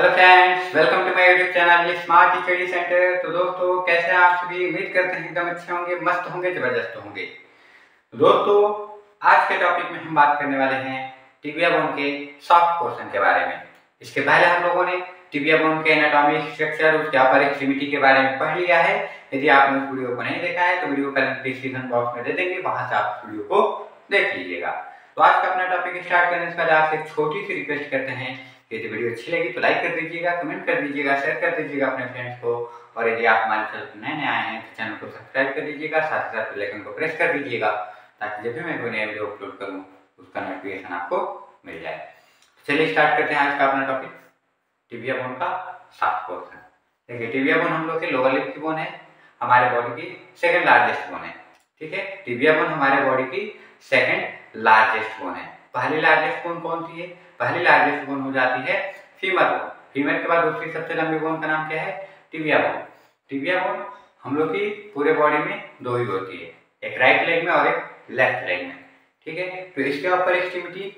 Hello friends, welcome to my YouTube channel smart study centre. तो दोस्तों, कैसे आप सभी? उम्मीद करते हैं एकदम अच्छे होंगे, मस्त होंगे, जबरदस्त होंगे। दोस्तों, आज के टॉपिक में हम बात करने वाले हैं टिबिया बोन के सॉफ्ट पोर्शन के बारे में। इसके पहले हम लोगों ने टिबिया बोन के एनाटॉमी, स्ट्रक्चर, उसके अपर एक्सट्रीमिटी के बारे में पढ़ लिया है। यदि आपने इस वीडियो को नहीं देखा है तो वीडियो का लिंक डिस्क्रिप्शन बॉक्स में दे देंगे, वहां से आप वीडियो को देख लीजिएगा। तो आज का अपना टॉपिक स्टार्ट करने से पहले आपसे एक छोटी सी रिक्वेस्ट करते हैं, यदि वीडियो अच्छी लगी तो लाइक कर दीजिएगा, कमेंट कर दीजिएगा, शेयर कर दीजिएगा अपने फ्रेंड्स को। और यदि आप हमारे चैनल पर नए नए आए हैं तो चैनल को सब्सक्राइब कर दीजिएगा, साथ ही साथ बेल आइकन को प्रेस कर दीजिएगा, ताकि जब भी मैं कोई नया वीडियो अपलोड करूँ उसका नोटिफिकेशन आपको मिल जाए। चलिए स्टार्ट करते हैं आज का अपना टॉपिक, टिबिया बोन का सॉफ्ट पोर्शन। देखिए, टिबिया बोन हम लोग के लोअर लिप की बोन है, हमारे बॉडी की सेकेंड लार्जेस्ट बोन है। ठीक है, टिबिया बोन हमारे बॉडी की सेकेंड लार्जेस्ट बोन है। पहली लार्जेस्ट बोन कौन सी है? पहली लार्जेस्ट बोन हो जाती है फीमर बोन। फीमर के बाद दूसरी सबसे लंबी बोन का नाम क्या है? Tibia bone. टिबिया बोन हम लोग की पूरे बॉडी में दो ही होती है, एक राइट लेग में और एक लेफ्ट लेग में। ठीक है, तो इसके अपर एक्सट्रीमिटी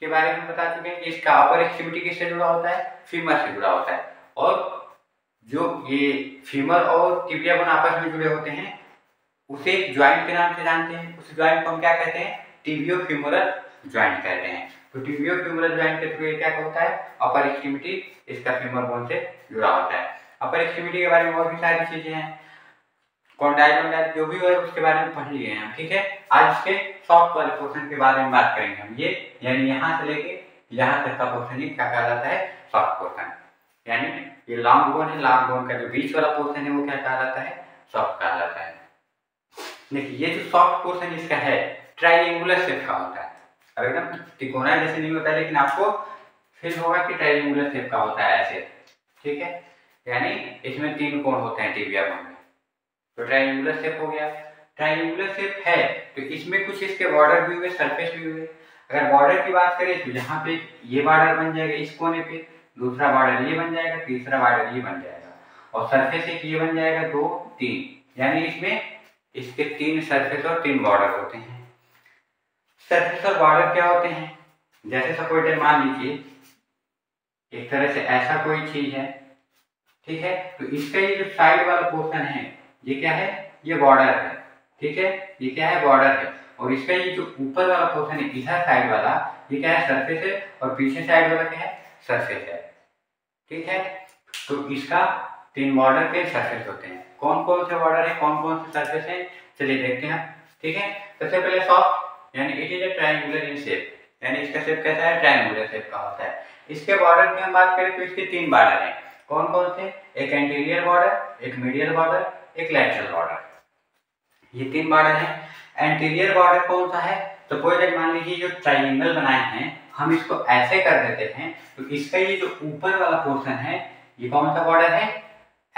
के बारे में बता चुके हैं कि इसका अपर एक्सट्रीमिटी किससे जुड़ा होता है? फीमर से जुड़ा होता है। और जो ये फीमर और टिबिया बोन आपस में जुड़े होते हैं उसे ज्वाइंट के नाम से जानते हैं। उस ज्वाइंट को हम क्या कहते हैं? टिबियो फेमोरल ज्वाइंट कहते हैं। तो टिबियो फेमोरल ज्वाइंट के थ्रू क्या होता है? अपर एक्सट्रीमिटी इसका फीमर बोन से जुड़ा होता है। अपर एक्सट्रीमिटी के बारे में और भी सारी चीजें हैं, कॉन्डाइल जो भी हो उसके बारे में पढ़ लिए हैं। ठीक है, आज इसके सॉफ्ट वाले पोर्शन के बारे में बात करेंगे हम। ये यानी यहाँ से लेके यहाँ तक का पोर्शन ही क्या कहा जाता है? Soft portion. यानी ये लॉन्ग बोन है, लॉन्ग बोन का जो बीच वाला पोर्शन है वो क्या कहा जाता है? सॉफ्ट कहा जाता है। देखिए, ये जो सॉफ्ट पोर्शन इसका है ट्राइंगुलर शेप का होता है। अब एकदम तिकोना जैसे नहीं होता है, लेकिन आपको फील होगा कि ट्राइंगुलर शेप का होता है ऐसे। ठीक है, यानी इसमें तीन कोण होते हैं टिबिया बोन में, तो ट्राइंगुलर शेप हो गया। ट्राइंगुलर शेप है तो इसमें कुछ इसके बॉर्डर भी हुए, सरफेस भी हुए। अगर बॉर्डर की बात करें तो यहाँ पे ये बॉर्डर बन जाएगा इस कोने पे, दूसरा बॉर्डर ये बन जाएगा, तीसरा बॉर्डर ये बन जाएगा, और सरफेस एक ये बन जाएगा, 2, 3। यानी इसमें इसके 3 सरफेस और 3 बॉर्डर होते हैं। सरफेस और बॉर्डर क्या होते हैं? जैसे सपोर्टेड मान लीजिए एक तरह से ऐसा कोई चीज है। ठीक है, तो इसका ये जो साइड वाला पोर्शन है ये क्या है? ये बॉर्डर है। ठीक है, ये क्या है? बॉर्डर है। और इसका ये जो ऊपर वाला पोर्शन है, इधर साइड वाला, ये क्या है? सरफेस है। और पीछे साइड वाला क्या है? सरफेस है। ठीक है, तो इसका 3 बॉर्डर के सरफेस होते हैं। कौन कौन से बॉर्डर है, कौन कौन से सरफेस है, चलिए देखते हैं। ठीक है, सबसे पहले सॉफ्ट यानी it is a triangular in shape, यानी इसका शेप कैसा है? ट्राइंगुलर शेप का होता है। इसके बॉर्डर की हम बात करें तो इसके 3 बॉर्डर हैं। कौन कौन से? एक एंटीरियर बॉर्डर, एक मीडियल बॉर्डर, एक लैटरल बॉर्डर, ये 3 बॉर्डर हैं। एंटीरियर बॉर्डर कौन सा है? तो सपोज मान लीजिए जो ट्राइंगल बनाए हैं हम इसको ऐसे कर देते हैं, तो इसका ये जो ऊपर वाला पोर्शन है ये कौन सा बॉर्डर है?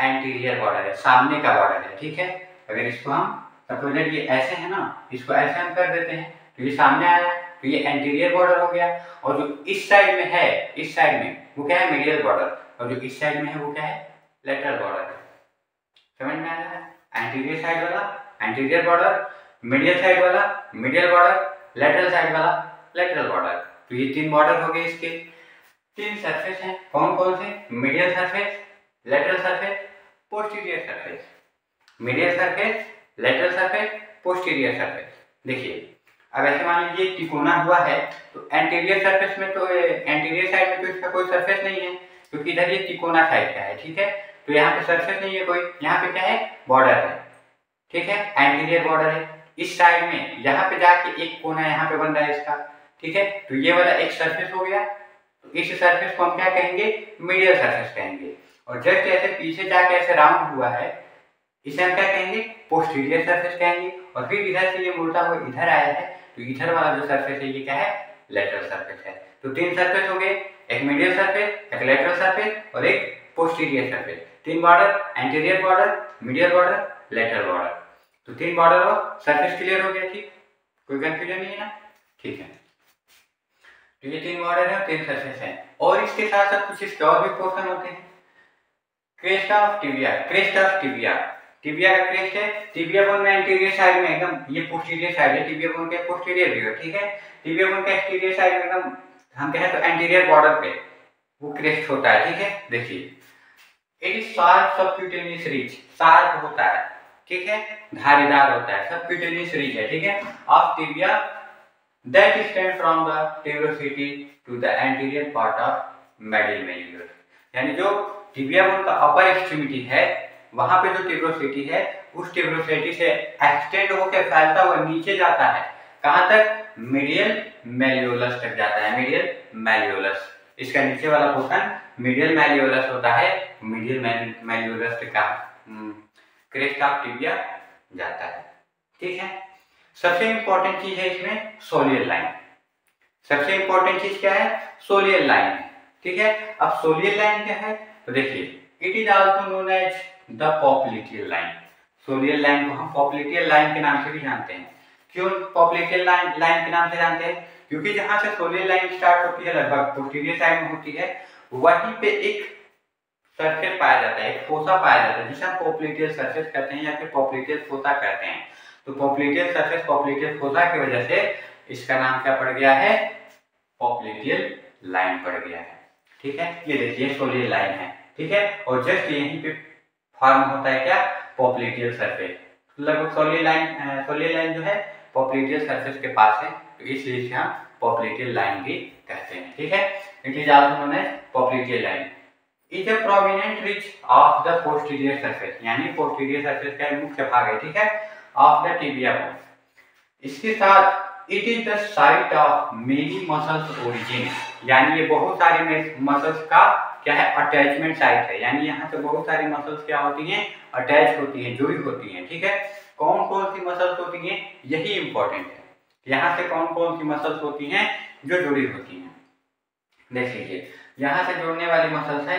एंटीरियर बॉर्डर है, सामने का बॉर्डर है। ठीक है, अगर इसको हम सपोज ये ऐसे है ना, इसको ऐसे हम कर देते हैं तो ये सामने आया, तो ये एंटीरियर बॉर्डर हो गया। और जो इस साइड में है, इस साइड में वो क्या है? Medial border. और जो इस साइड में है वो क्या है? लेटरल बॉर्डर है। समझ में आया? एंटीरियर साइड वाला एंटीरियर बॉर्डर, मीडियल साइड वाला मीडियल बॉर्डर, लेटरल साइड वाला लेटरल बॉर्डर, तो ये 3 बॉर्डर हो गए। इसके 3 सरफेस हैं। कौन कौन से? Medial surface, lateral surface, posterior surface. Medial surface, lateral surface, posterior surface. देखिए, अब ऐसे मान लीजिए तिकोना हुआ है तो एंटीरियर सरफेस में, तो एंटीरियर साइड में तो इसका कोई सरफेस नहीं है क्योंकि इधर ये तिकोना साइड का है। ठीक है, तो यहाँ पे सरफेस नहीं है कोई, यहाँ पे क्या है? बॉर्डर है। ठीक है, एंटीरियर बॉर्डर है। इस साइड में यहाँ पे जाके एक कोना यहाँ पे बन रहा है इसका। ठीक है, तो ये वाला एक सरफेस हो गया, तो इस सरफेस को हम क्या कहेंगे? मीडियल सरफेस कहेंगे। और जस्ट ऐसे पीछे जाके ऐसे राउंड हुआ है, इसे हम क्या कहेंगे? पोस्टीरियर सरफेस कहेंगे। और फिर इधर से ये मुड़ता हुआ इधर आया है, तो इधर वाला जो सरफेस है ये क्या है? लेटरल सरफेस है। तो 3 सरफेस हो गए, एक मीडियल सरफेस, एक लेटरल सरफेस और एक posterior surface. 3 border, anterior border, medial border, lateral border, तो 3 बॉर्डर और सरफेस क्लियर हो गया। ठीक, कोई कंफ्यूजन नहीं है ना? ठीक है, तो ये 3 बॉर्डर है और 3 सरफेस है। और इसके साथ साथ कुछ इसके और भी पोर्शन होते हैं। Crest of tibia, crest of tibia, tibia का क्रेस्ट है। टिबिया बोन में एंटीरियर साइड में एकदम ये पोस्टीरियर साइड है, टिबिया बोन के पोस्टीरियर भी है। ठीक है, टिबिया बोन का एक्सटीरियर साइड में एकदम हम कहें तो एंटीरियर बॉर्डर पे वो क्रेस्ट होता है, ठीक है। देखिए it is sharp subcutaneous ridge, sharp होता है, ठीक है, धारीदार होता है, सबक्यूटेनियस रिज है, ठीक है, of tibia that extend from the tuberosity to the anterior part of medial malleolus. यानी जो टिबिया बोन का अपर एक्सट्रीमिटी है वहां पे जो टेरोसिटी है उस टेरोसिटी से एक्सटेंड होकर फैलता हुआ नीचे जाता है, कहां तक? मेडियल मैल्यूलस तक जाता है, मेडियल मैल्यूलस। इसका नीचे वाला पोर्शन मीडियल मैल्यूलस होता है, मीडियल मैल्यूलस का क्रेस्ट ऑफ टिबिया जाता है, ठीक है। सबसे इंपॉर्टेंट चीज है इसमें सोलियल लाइन, सबसे इंपॉर्टेंट चीज क्या है? सोलियल लाइन, ठीक है। अब सोलियल लाइन क्या है तो देखिए it is also known as the popliteal line. Soleal line को हम पॉप्लिटियल लाइन के नाम से भी जानते हैं। क्यों पॉप्लिटियल लाइन के नाम से जानते हैं? क्योंकि जहां से सोलियल लाइन स्टार्ट होती है लगभग पोस्टीरियर साइड में होती है, वहीं पे एक सरफेस पाया जाता है, एक फोसा पाया जाता है जिसे हम पॉप्लिटियल सरफेस कहते हैं या फिर पॉप्लिटियल फोसा कहते हैं। तो पॉप्लिटियल सरफेस पॉप्लिटियल फोसा की वजह से इसका नाम क्या पड़ गया है? पॉप्लिटियल लाइन पड़ गया है, ठीक है। ये देखिए सोलियल लाइन है, ठीक है, और जस्ट यहीं पे फॉर्म होता है क्या? Popliteal surface. लगभग सोलियल लाइन जो है पॉप्लिटियल सरफेस के पास है, तो इसलिए इसे हम पॉप्लिटियल लाइन भी कहते हैं, ठीक है। It is also known as popliteal line. Is a prominent ridge of the posterior surface, यानी पोस्टीरियर सरफेस का मुख्य भाग है, ठीक है, ऑफ द टिबिया बोन। इसके साथ it is the site of many muscles origin, यानी ये बहुत सारे मसल्स का क्या है? अटैचमेंट साइट है, यानी यहाँ से बहुत सारी मसल्स क्या होती हैं? अटैच होती हैं, जुड़ी होती हैं, ठीक है। कौन कौन सी मसल्स होती हैं यही इम्पोर्टेंट है, यहाँ से कौन कौन सी मसल्स होती हैं जो जुड़ी होती हैं। देख लीजिए यहाँ से जुड़ने वाली मसल्स है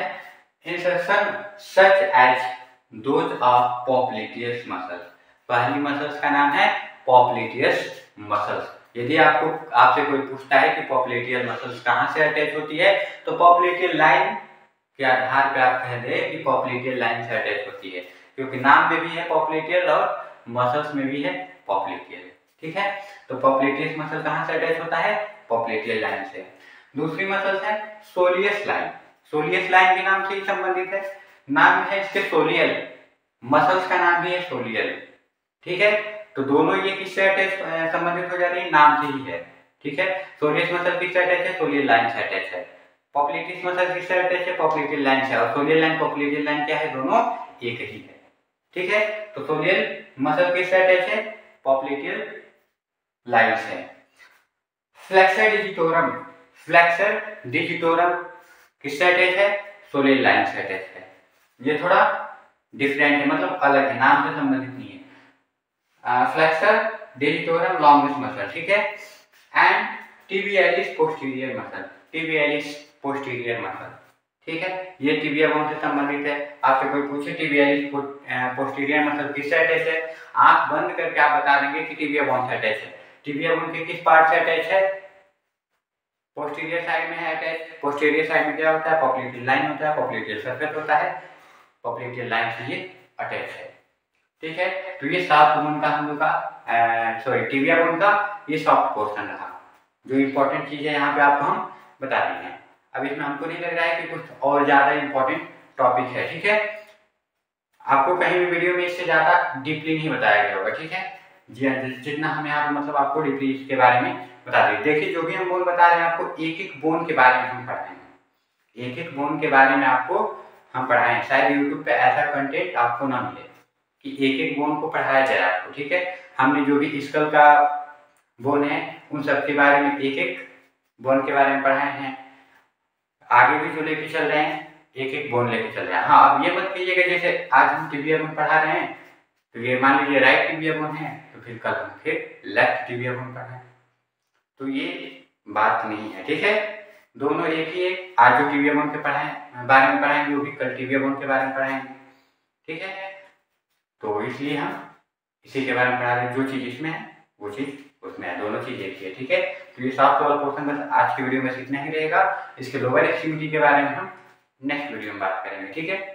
insertion such as those of popliteus muscles. पहली मसल्स का नाम है पॉप्लिटियस मसल्स। यदि आपको आपसे कोई पूछता है कि पॉप्लिटियल मसल्स कहाँ से अटैच होती है तो पॉप्लिटियल लाइन के आधार पर आप कह रहे हैं कि पॉप्लिटियल लाइन से अटैच होती है, क्योंकि नाम में भी है पॉप्लिटियल और मसल्स में भी है पॉप्लिटियल, ठीक है। तो पॉप्लिटियस मसल कहाँ से अटैच होता है? पॉप्लिटियल लाइन से। दूसरी मसल्स है सोलियस लाइन। सोलियस लाइन के नाम से ही संबंधित है, नाम है इसके सोलियल, मसल्स का नाम भी है सोलियल, ठीक है। तो दोनों ये किससे अटैच संबंधित हो जाते हैं? नाम से ही है, ठीक है। सोलियस मसल किससे अटैच है? सोलियल लाइन से अटैच है। पॉप्लिटियस मसल किससे अटैच है? पॉप्लिटियल लाइन से। और सोलियल लाइन पॉप्लिटियल लाइन क्या है? दोनों एक ही है, ठीक है। तो सोलियल मसल किससे अटैच है? पॉप्लिटियल लाइन से। फ्लेक्सर डिजिटोरम, फ्लेक्सर डिजिटोरम किससे अटैच है? सोलियल लाइन से अटैच है। ये थोड़ा डिफरेंट है, मतलब अलग है, नाम से संबंधित नहीं है। फ्लेक्सर डिजिटोरम लॉन्गेस्ट मसल, ठीक है। And tibialis posterior muscle, tibialis posterior muscle, ठीक है, ये टिबिया बोन से संबंधित है। आपसे कोई पूछे टिबियालिस पोस्टीरियर मसल किससे अटैच है, आंख बंद करके आप बता देंगे कि टिबिया बोन से अटैच है। टिबिया बोन के किस पार्ट से अटैच है? पोस्टीरियर साइड में है अटैच। पोस्टीरियर साइड में क्या होता है? पॉप्लिटियल लाइन होता है, पॉप्लिटियल सरफेस होता है, पॉप्लिटियल लाइन से ये अटैच है, ठीक है। तो ये सॉफ्ट बोन का हम लोग का टिबिया बोन का ये सॉफ्ट पोर्शन रहा, जो इम्पोर्टेंट चीज है यहाँ पे आपको हम बता देंगे। अब इसमें हमको नहीं लग रहा है कि कुछ और ज्यादा इम्पोर्टेंट टॉपिक है, ठीक है। आपको कहीं भी वीडियो में इससे ज्यादा डीपली नहीं बताया गया होगा, ठीक है। जितना हम यहाँ पे मतलब आपको डीपली इसके बारे में बता दें। देखिए जो भी हम बोन बता रहे हैं आपको एक एक बोन के बारे में हम पढ़ाएंगे, एक एक बोन के बारे में आपको हम पढ़ाएं। शायद यूट्यूब पे ऐसा कंटेंट आपको ना मिले कि एक एक बोन को पढ़ाया जाए आपको, ठीक है। हमने जो भी स्कल का बोन है उन सब के बारे में एक एक बोन के बारे में पढ़ाए हैं, आगे भी जो लेके चल रहे हैं एक एक बोन लेके चल रहे हैं। हाँ अब ये मत कीजिएगा जैसे आज हम टिबिया बोन पढ़ा रहे हैं तो ये मान लीजिए राइट टिबिया बोन है तो फिर कल हम फिर लेफ्ट टिबिया बोन पढ़ाएं, तो ये बात नहीं है, ठीक है। दोनों एक ही है, आज जो टिबिया बोन के बारे में पढ़ाएंगे वो भी कल टिबिया बोन के बारे में पढ़ाएंगे, ठीक है। तो इसलिए हम इसी के बारे में पढ़ा रहे हैं, जो चीज़ इसमें है वो चीज़ उसमें है, दोनों चीज़ एक ही है, ठीक है। तो ये सॉफ्ट वाला पोर्शन बस आज की वीडियो में सीखना ही रहेगा। इसके लोअर एक्सट्रीमिटी के बारे में हम नेक्स्ट वीडियो में बात करेंगे, ठीक है।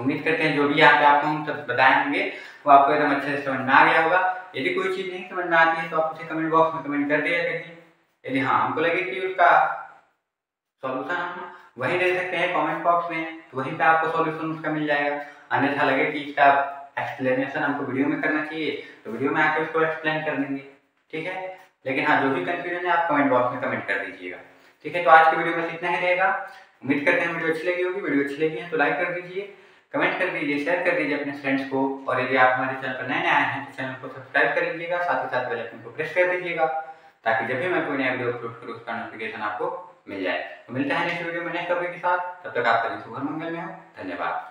उम्मीद करते हैं जो भी यहाँ पे आपको हम सब बताएंगे वो आपको एकदम अच्छे से समझ में आ गया होगा। यदि कोई चीज़ नहीं समझ में आती है तो आप उसे कमेंट बॉक्स में कमेंट कर दिया करिए। यदि हाँ हमको लगे कि उसका सॉल्यूशन हम वहीं दे सकते हैं कमेंट बॉक्स में, तो वहीं पे आपको सॉल्यूशन उसका मिल जाएगा। अन्यथा लगे कि इसका एक्सप्लेनेशन हमको वीडियो में करना चाहिए तो वीडियो में आके उसको एक्सप्लेन कर देंगे, ठीक है। लेकिन हाँ, जो भी कंफ्यूजन है आप कमेंट बॉक्स में कमेंट कर दीजिएगा, ठीक है। तो आज की वीडियो में इतना ही रहेगा। उम्मीद करते हैं वीडियो अच्छी लगी होगी। वीडियो अच्छी लगी है तो लाइक कर दीजिए, कमेंट कर दीजिए, शेयर कर दीजिए अपने फ्रेंड्स को। और यदि आप हमारे चैनल पर नए नए आए हैं तो चैनल को सब्सक्राइब कर लीजिएगा, साथ ही साथ बेल आइकन को प्रेस कर दीजिएगा ताकि जब भी मैं कोई नया वीडियो अपलोड करूँ उसका नोटिफिकेशन आपको मिल जाए। तो मिलते हैं नेक्स्ट वीडियो में नेक्स्ट टॉपिक के साथ। तब तक आपका दिन शुभ मंगलमय हो। धन्यवाद।